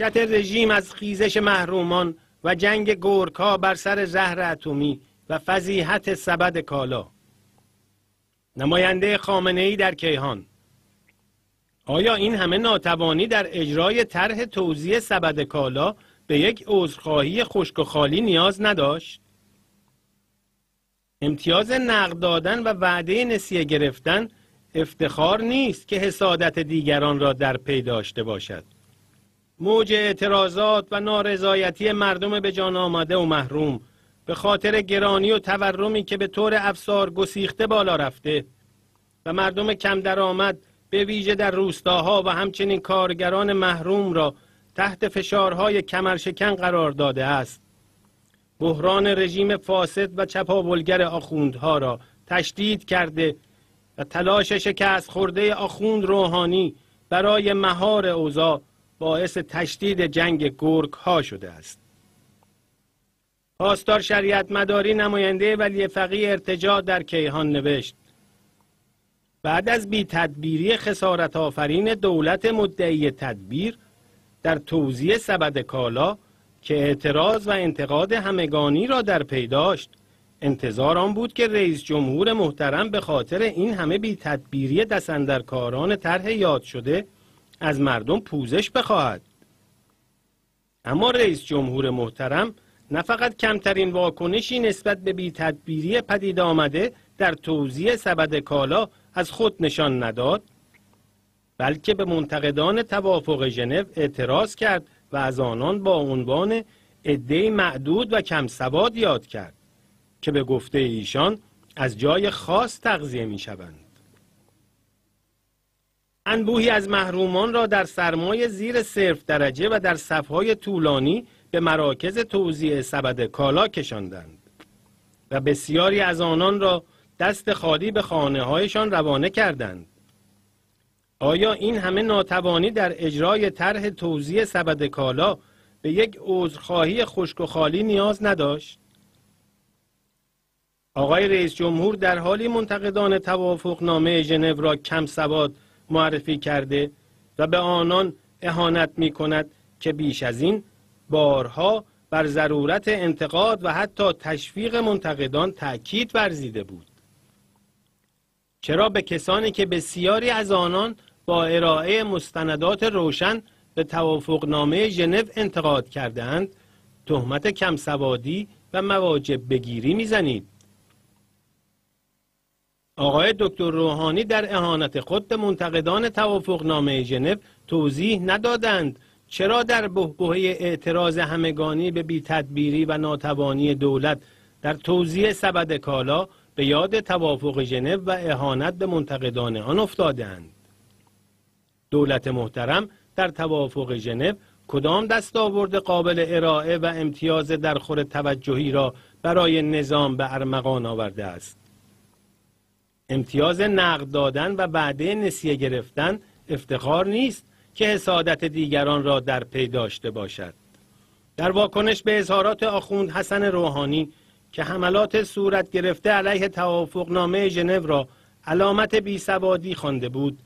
وحشت رژیم از خیزش محرومان و جنگ گرگها بر سر زهر اتمی و فضیحت سبد کالا. نماینده خامنه‌ای در کیهان: آیا این همه ناتوانی در اجرای طرح توزیع سبد کالا به یک عذرخواهی خشک و خالی نیاز نداشت؟ امتیاز نقد دادن و وعده نسیه گرفتن افتخار نیست که حسادت دیگران را در پی داشته باشد. موج اعتراضات و نارضایتی مردم به جان آمده و محروم به خاطر گرانی و تورمی که به طور افسار گسیخته بالا رفته و مردم کم درآمد به ویژه در روستاها و همچنین کارگران محروم را تحت فشارهای کمرشکن قرار داده است، بحران رژیم فاسد و چپاولگر آخوندها را تشدید کرده و تلاش شکست خورده آخوند روحانی برای مهار اوضاع باعث تشدید جنگ گرگها شده است. پاسدار شریعت مداری نماینده ولی فقیه ارتجاع در کیهان نوشت: بعد از بی تدبیری خسارت آفرین دولت مدعی تدبیر در توزیع سبد کالا که اعتراض و انتقاد همگانی را در پی داشت، انتظار آن بود که رئیس جمهور محترم به خاطر این همه بی تدبیری دستاندرکاران طرح یاد شده از مردم پوزش بخواهد. اما رئیس جمهور محترم نه فقط کمترین واکنشی نسبت به بی تدبیری پدید آمده در توزیع سبد کالا از خود نشان نداد، بلکه به منتقدان توافق ژنو اعتراض کرد و از آنان با عنوان عده‌ای معدود و کم سواد یاد کرد که به گفته ایشان از جای خاص تغذیه می شوند. انبوهی از محرومان را در سرمای زیر صرف درجه و در صفهای طولانی به مراکز توزیع سبد کالا کشاندند و بسیاری از آنان را دست خالی به خانه هایشان روانه کردند. آیا این همه ناتوانی در اجرای طرح توزیع سبد کالا به یک عذرخواهی خشک و خالی نیاز نداشت؟ آقای رئیس جمهور در حالی منتقدان توافقنامه ژنو را کم سواد معرفی کرده و به آنان اهانت می کند که بیش از این بارها بر ضرورت انتقاد و حتی تشویق منتقدان تأکید ورزیده بود. چرا به کسانی که بسیاری از آنان با ارائه مستندات روشن به توافقنامه ژنو انتقاد کرده‌اند تهمت کمسوادی و مواجب بگیری میزنید؟ آقای دکتر روحانی در اهانت خود به منتقدان توافقنامه ژنو توضیح ندادند چرا در بحبوحه اعتراض همگانی به بی‌تدبیری و ناتوانی دولت در توزیع سبد کالا به یاد توافق ژنو و اهانت به منتقدان آن افتادند. دولت محترم در توافق ژنو کدام دستاورد قابل ارائه و امتیاز در خور توجهی را برای نظام به ارمغان آورده است؟ امتیاز نقد دادن و وعده نسیه گرفتن افتخار نیست که حسادت دیگران را در پی داشته باشد. در واکنش به اظهارات آخوند حسن روحانی که حملات صورت گرفته علیه توافقنامه ژنو را علامت بیسوادی خوانده بود،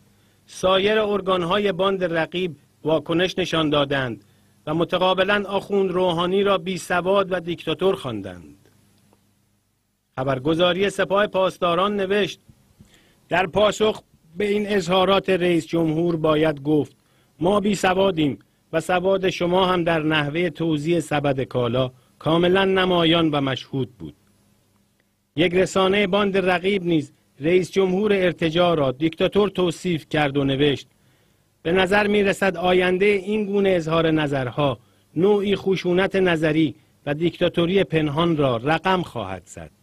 سایر ارگانهای باند رقیب واکنش نشان دادند و متقابلا آخوند روحانی را بیسواد و دیکتاتور خواندند. خبرگزاری سپاه پاسداران نوشت: در پاسخ به این اظهارات رئیس جمهور باید گفت ما بیسوادیم و سواد شما هم در نحوه توزیع سبد کالا کاملا نمایان و مشهود بود. یک رسانه باند رقیب نیز رئیس جمهور ارتجاع را دیکتاتور توصیف کرد و نوشت: به نظر می رسد آینده این گونه اظهار نظرها نوعی خشونت نظری و دیکتاتوری پنهان را رقم خواهد زد.